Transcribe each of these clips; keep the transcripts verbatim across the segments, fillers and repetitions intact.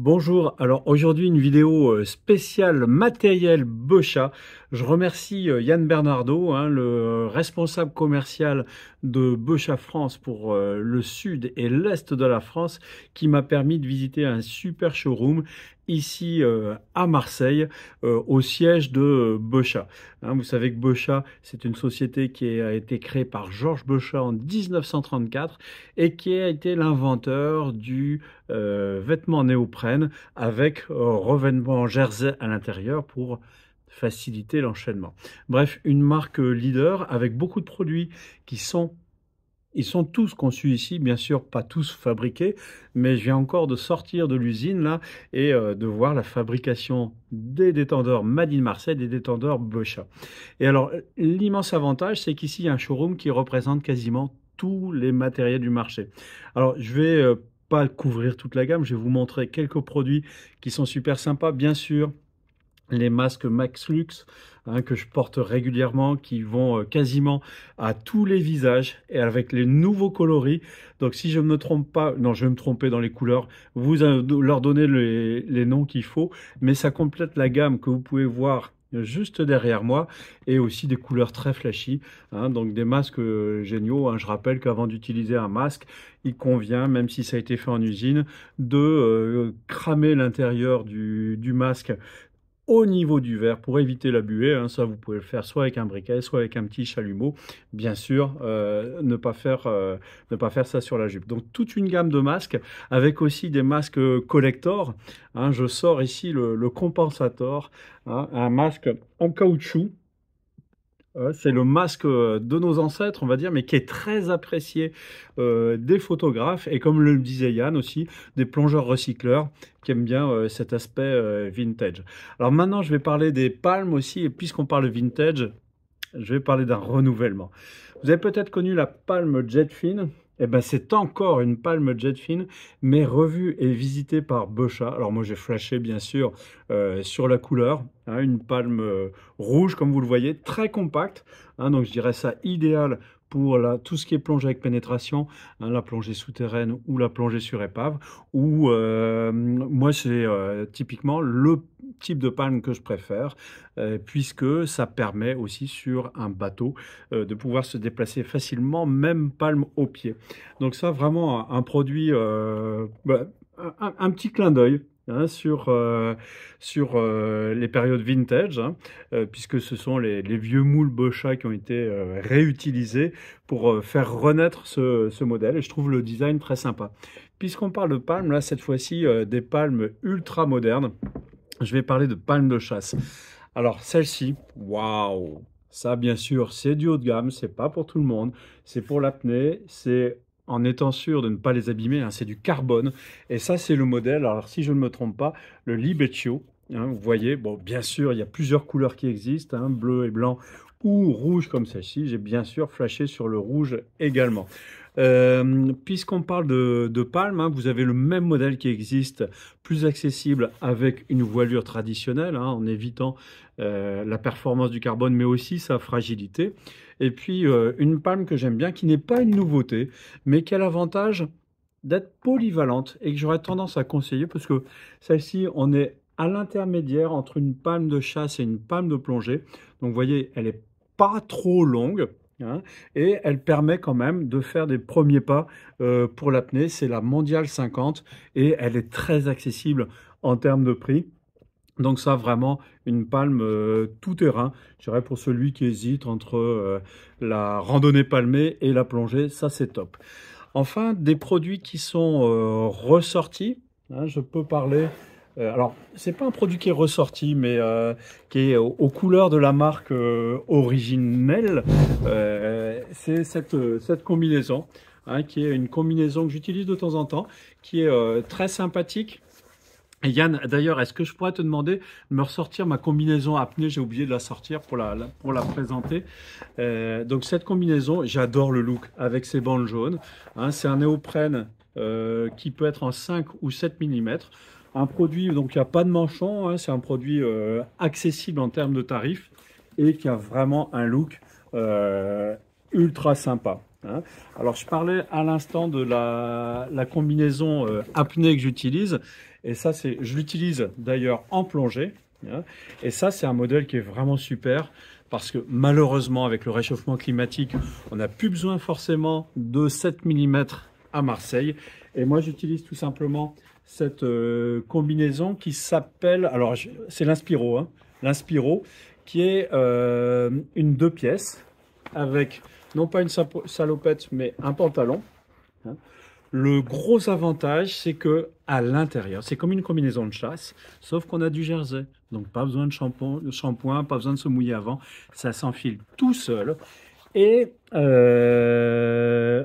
Bonjour, alors aujourd'hui une vidéo spéciale matériel Beuchat. Je remercie Yann Bernardo, hein, le responsable commercial de Beuchat France pour euh, le sud et l'est de la France, qui m'a permis de visiter un super showroom ici euh, à Marseille, euh, au siège de Beuchat. Hein, vous savez que Beuchat, c'est une société qui a été créée par Georges Beuchat en mille neuf cent trente-quatre et qui a été l'inventeur du euh, vêtement néoprène, avec euh, revêtement jersey à l'intérieur pour faciliter l'enchaînement. Bref, une marque leader avec beaucoup de produits qui sont, ils sont tous conçus ici, bien sûr, pas tous fabriqués, mais je viens encore de sortir de l'usine là et euh, de voir la fabrication des détendeurs Made in Marseille, des détendeurs Beuchat. Et alors, l'immense avantage, c'est qu'ici, il y a un showroom qui représente quasiment tous les matériels du marché. Alors, je vais euh, pas couvrir toute la gamme, je vais vous montrer quelques produits qui sont super sympas. Bien sûr, les masques Max Lux, hein, que je porte régulièrement, qui vont quasiment à tous les visages et avec les nouveaux coloris. Donc si je ne me trompe pas, non je vais me tromper dans les couleurs, vous leur donnez les, les noms qu'il faut, mais ça complète la gamme que vous pouvez voir juste derrière moi, et aussi des couleurs très flashy, hein, donc des masques euh, géniaux, hein. Je rappelle qu'avant d'utiliser un masque, il convient, même si ça a été fait en usine, de euh, cramer l'intérieur du, du masque au niveau du verre pour éviter la buée, hein. Ça vous pouvez le faire soit avec un briquet, soit avec un petit chalumeau, bien sûr, euh, ne, pas faire, euh, ne pas faire ça sur la jupe. Donc toute une gamme de masques, avec aussi des masques collector, hein. Je sors ici le, le compensator, hein, un masque en caoutchouc. C'est le masque de nos ancêtres, on va dire, mais qui est très apprécié euh, des photographes et, comme le disait Yann aussi, des plongeurs recycleurs qui aiment bien euh, cet aspect euh, vintage. Alors maintenant, je vais parler des palmes aussi, et puisqu'on parle vintage, je vais parler d'un renouvellement. Vous avez peut-être connu la palme Jetfin. Eh ben, c'est encore une palme Jetfin, mais revue et visitée par Beuchat. Alors moi j'ai flashé bien sûr euh, sur la couleur, hein, une palme euh, rouge comme vous le voyez, très compacte, hein, donc je dirais ça idéal pour la, tout ce qui est plongée avec pénétration, hein, la plongée souterraine ou la plongée sur épave, ou euh, moi c'est euh, typiquement le type de palme que je préfère, euh, puisque ça permet aussi sur un bateau euh, de pouvoir se déplacer facilement, même palme au pied. Donc ça, vraiment un, un produit, euh, bah, un, un petit clin d'œil, hein, sur, euh, sur euh, les périodes vintage, hein, euh, puisque ce sont les, les vieux moules Beuchat qui ont été euh, réutilisés pour euh, faire renaître ce, ce modèle, et je trouve le design très sympa. Puisqu'on parle de palmes, là cette fois-ci euh, des palmes ultra modernes, je vais parler de palmes de chasse. Alors celle-ci, waouh, ça bien sûr c'est du haut de gamme, c'est pas pour tout le monde, c'est pour l'apnée, c'est en étant sûr de ne pas les abîmer, hein, c'est du carbone, et ça c'est le modèle, alors si je ne me trompe pas, le Libeccio, hein, vous voyez, bon bien sûr il y a plusieurs couleurs qui existent, hein, bleu et blanc, ou rouge comme celle-ci, j'ai bien sûr flashé sur le rouge également. Euh, puisqu'on parle de, de palme, hein, vous avez le même modèle qui existe, plus accessible avec une voilure traditionnelle, hein, en évitant euh, la performance du carbone, mais aussi sa fragilité. Et puis, euh, une palme que j'aime bien, qui n'est pas une nouveauté, mais qui a l'avantage d'être polyvalente et que j'aurais tendance à conseiller, parce que celle-ci, on est à l'intermédiaire entre une palme de chasse et une palme de plongée. Donc, vous voyez, elle n'est pas trop longue. Hein, et elle permet quand même de faire des premiers pas euh, pour l'apnée. C'est la Mondial cinquante et elle est très accessible en termes de prix. Donc ça, vraiment une palme euh, tout terrain, je dirais, pour celui qui hésite entre euh, la randonnée palmée et la plongée, ça c'est top. Enfin, des produits qui sont euh, ressortis, hein, je peux parler... Alors, c'est pas un produit qui est ressorti, mais euh, qui est aux, aux couleurs de la marque euh, originelle. Euh, c'est cette, cette combinaison, hein, qui est une combinaison que j'utilise de temps en temps, qui est euh, très sympathique. Et Yann, d'ailleurs, est-ce que je pourrais te demander de me ressortir ma combinaison apnée? J'ai oublié de la sortir pour la, la, pour la présenter. Euh, donc, cette combinaison, j'adore le look avec ses bandes jaunes. Hein, c'est un néoprène euh, qui peut être en cinq ou sept millimètres. Un produit, donc il n'y a pas de manchon, hein, c'est un produit euh, accessible en termes de tarifs et qui a vraiment un look euh, ultra sympa. Hein. Alors je parlais à l'instant de la, la combinaison euh, apnée que j'utilise, et ça c'est, je l'utilise d'ailleurs en plongée, hein. Et ça c'est un modèle qui est vraiment super, parce que malheureusement avec le réchauffement climatique, on n'a plus besoin forcément de sept millimètres à Marseille, et moi j'utilise tout simplement cette euh, combinaison qui s'appelle, alors c'est l'Inspiro, hein, l'Inspiro qui est euh, une deux pièces, avec non pas une salopette mais un pantalon. Le gros avantage c'est que à l'intérieur c'est comme une combinaison de chasse, sauf qu'on a du jersey, donc pas besoin de shampoing, pas besoin de se mouiller avant, ça s'enfile tout seul. Et euh,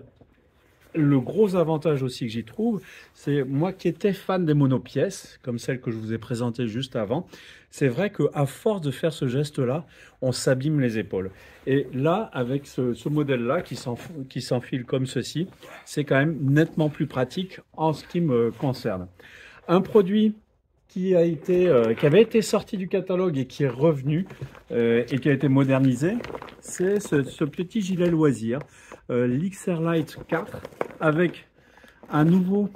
le gros avantage aussi que j'y trouve, c'est moi qui étais fan des monopièces comme celle que je vous ai présentée juste avant, c'est vrai qu'à force de faire ce geste-là, on s'abîme les épaules. Et là, avec ce, ce modèle-là qui s'enfile comme ceci, c'est quand même nettement plus pratique en ce qui me concerne. Un produit qui, a été, euh, qui avait été sorti du catalogue et qui est revenu euh, et qui a été modernisé, c'est ce, ce petit gilet loisir, euh, l'Xair Lite quatre, avec un nouveau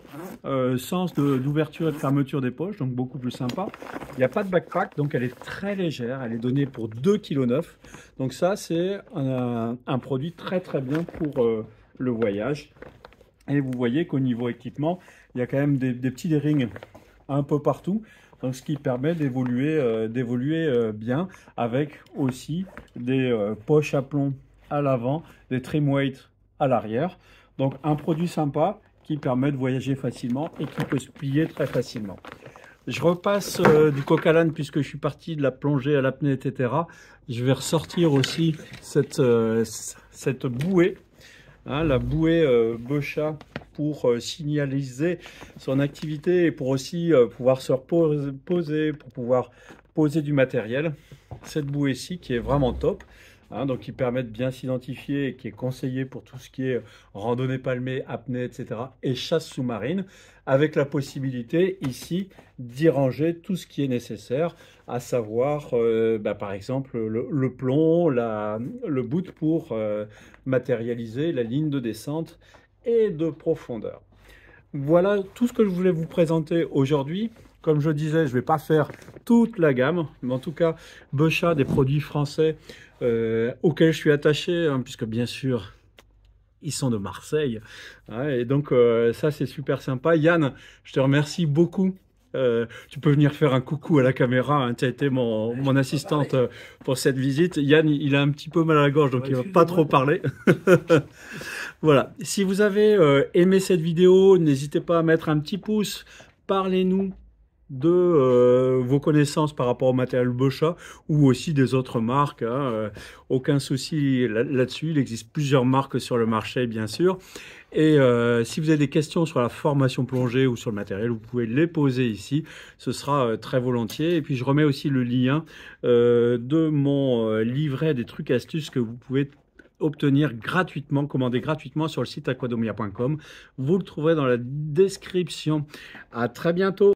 euh, sens d'ouverture et de fermeture des poches, donc beaucoup plus sympa. Il n'y a pas de backpack, donc elle est très légère, elle est donnée pour deux virgule neuf kilos. Donc ça, c'est un, un produit très très bien pour euh, le voyage. Et vous voyez qu'au niveau équipement, il y a quand même des, des petits D-rings un peu partout, donc ce qui permet d'évoluer euh, d'évoluer euh, bien, avec aussi des euh, poches à plomb à l'avant, des trim weight à l'arrière. Donc un produit sympa qui permet de voyager facilement et qui peut se plier très facilement. Je repasse euh, du coq à l'âne puisque je suis parti de la plongée à l'apnée, et cetera. Je vais ressortir aussi cette, euh, cette bouée, hein, la bouée euh, Beuchat, pour euh, signaliser son activité et pour aussi euh, pouvoir se reposer, pour pouvoir poser du matériel. Cette bouée-ci qui est vraiment top. Hein, donc qui permet de bien s'identifier et qui est conseillé pour tout ce qui est randonnée palmée, apnée, et cetera et chasse sous-marine, avec la possibilité ici d'y ranger tout ce qui est nécessaire, à savoir euh, bah, par exemple le, le plomb, la, le bout pour euh, matérialiser la ligne de descente et de profondeur. Voilà tout ce que je voulais vous présenter aujourd'hui. Comme je disais, je ne vais pas faire toute la gamme, mais en tout cas, Beuchat, des produits français euh, auxquels je suis attaché, hein, puisque bien sûr, ils sont de Marseille. Hein, et donc, euh, ça, c'est super sympa. Yann, je te remercie beaucoup. Euh, tu peux venir faire un coucou à la caméra, hein, tu as été mon, ouais, mon assistante euh, pour cette visite. Yann, il a un petit peu mal à la gorge, donc ouais, il ne va pas trop parler. Voilà, si vous avez euh, aimé cette vidéo, n'hésitez pas à mettre un petit pouce, parlez-nous de euh, vos connaissances par rapport au matériel Beuchat ou aussi des autres marques, hein, euh, aucun souci là-dessus, il existe plusieurs marques sur le marché bien sûr, et euh, si vous avez des questions sur la formation plongée ou sur le matériel, vous pouvez les poser ici, ce sera euh, très volontiers, et puis je remets aussi le lien euh, de mon euh, livret des trucs astuces que vous pouvez obtenir gratuitement, commander gratuitement sur le site aquadomia point com, vous le trouverez dans la description. À très bientôt.